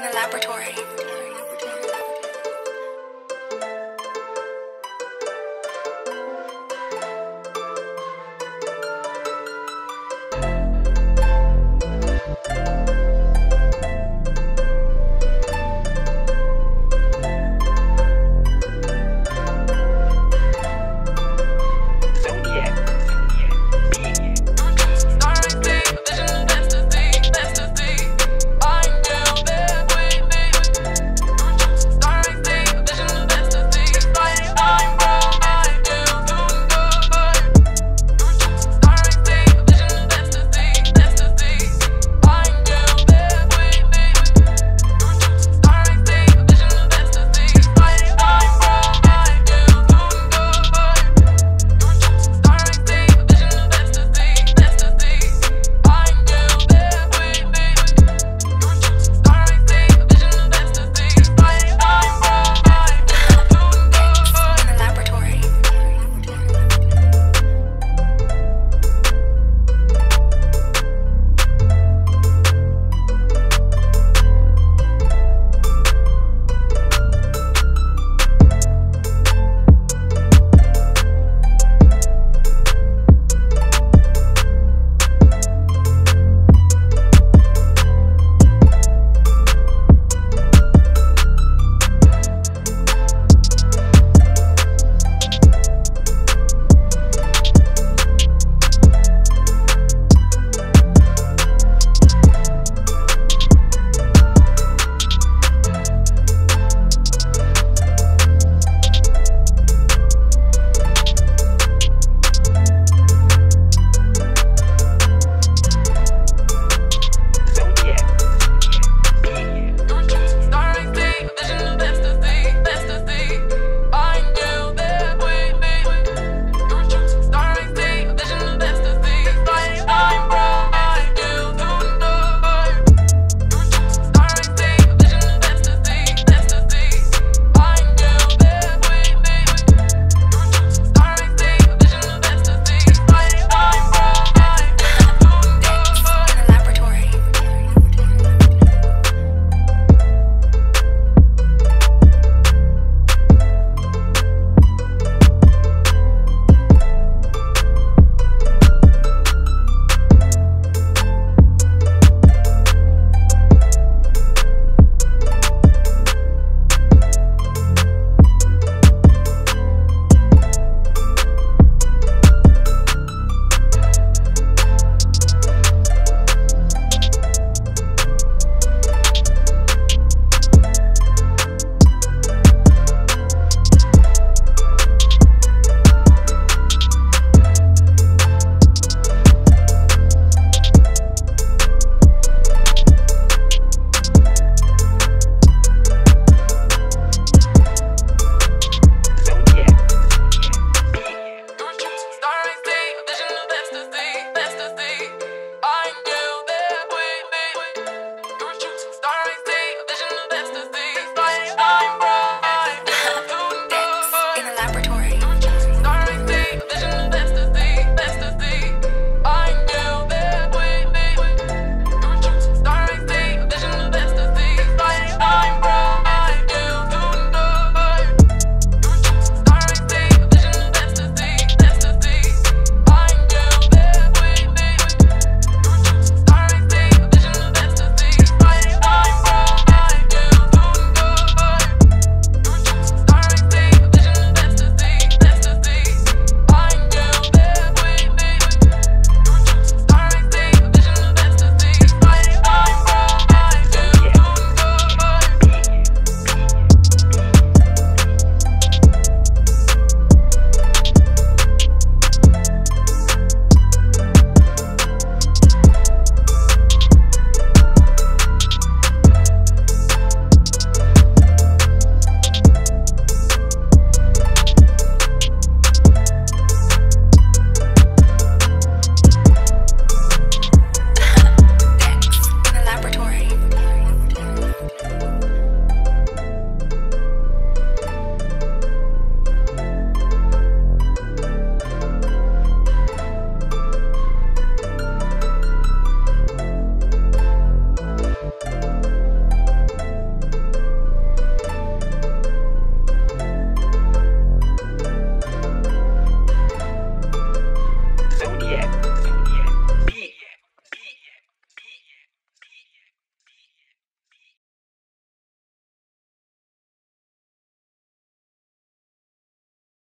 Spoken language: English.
in a laboratory.